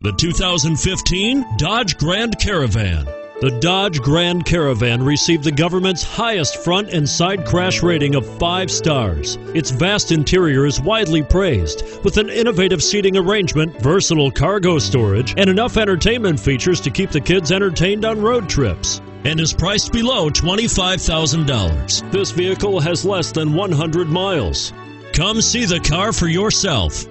The 2015 Dodge Grand Caravan. The Dodge Grand Caravan received the government's highest front and side crash rating of 5 stars. Its vast interior is widely praised, with an innovative seating arrangement, versatile cargo storage, and enough entertainment features to keep the kids entertained on road trips, and is priced below $25,000. This vehicle has less than 100 miles. Come see the car for yourself.